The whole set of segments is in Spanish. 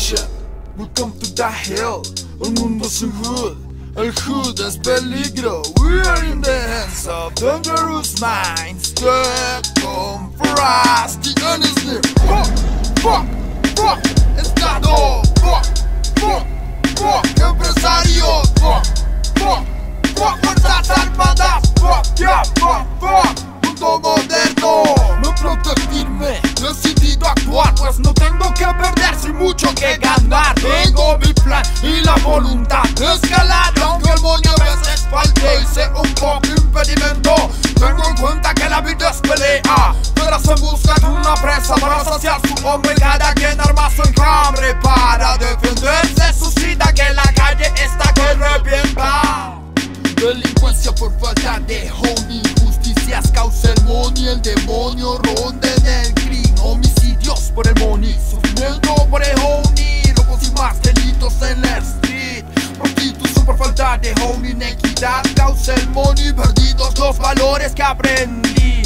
Aisha, welcome to the hell. El mundo's in hood, el hood es peligro. We are in the hands of dangerous minds that come for us. The end is near. Fuck, fuck, fuck, Estado. Fuck, fuck, fuck, empresario. Fuck, fuck, fuck, fuerzas armadas. Fuck, yeah, fuck, fuck, mundo moderno. No protegirme, decidido a actuar, pues no tengo que perder, sin mucho que ganar. Tengo mi plan y la voluntad de escalar, aunque el moño a veces falte y sea un poco impedimento. Tengo en cuenta que la vida es pelea, pero se busca de una presa para saciar su hambre. Cada quien arma su enjambre para defenderse, suscita que la calle está que revienta. Delincuencia por falta de homie, injusticias causa el money, el demonio ronda en el green. Homicidios por el money, sufrimiento por el homie, robos y más delitos en la street. Prostitución por falta de homie, inequidad causa el money, perdidos los valores que aprendí.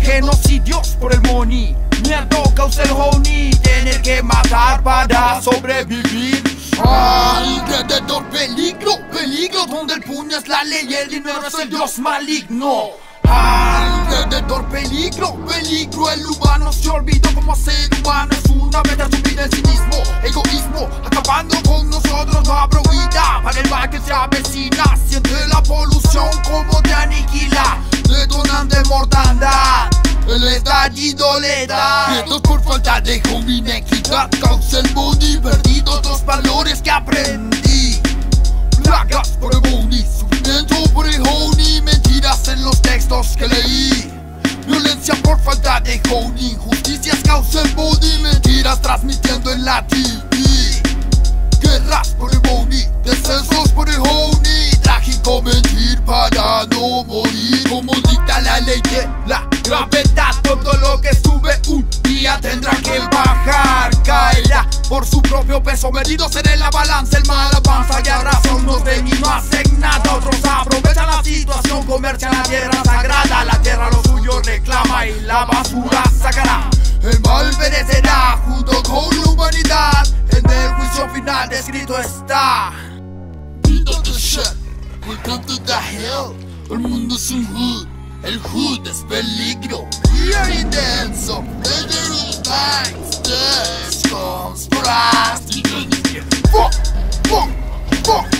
Genocidios por el money, miedo causa el homie, tener que matar para sobrevivir. Ay, alrededor peligro, peligro, donde el puño es la ley y el dinero es el dios maligno. Ay, alrededor peligro, peligro, el humano se olvidó como ser humano. Es una vez su vida en sí mismo, egoísmo, acabando con nosotros. No habrá huida para el mal que se avecina, siente la polución como te aniquila, detonante mortandad. El estallido le da quietos por falta de homie, inequidad causa el money, perdidos los valores que aprendí. Plagas por el money, sufrimiento por el honey, mentiras en los textos que leí. Violencia por falta de honey, injusticias causa el money, mentiras transmitiendo en la TV. Guerras por el money, descensos por el honey, trágico mentir para no morir. Como dicta la ley de la gravedad, todo lo que sube un día tendrá que bajar. Caerá por su propio peso, medidos en la balanza. El mal avanza y abraza, unos de mí no hacen nada, otros aprovechan la situación, comercian la tierra sagrada. La tierra lo suyo reclama y la basura sacará. El mal perecerá junto con la humanidad, en el juicio final escrito está. Beat the shit, welcome to the hell. El mundo es un hood, el hood es peligro. We are in the hands of dangerous minds. This comes for us. Fuck, fuck, fuck.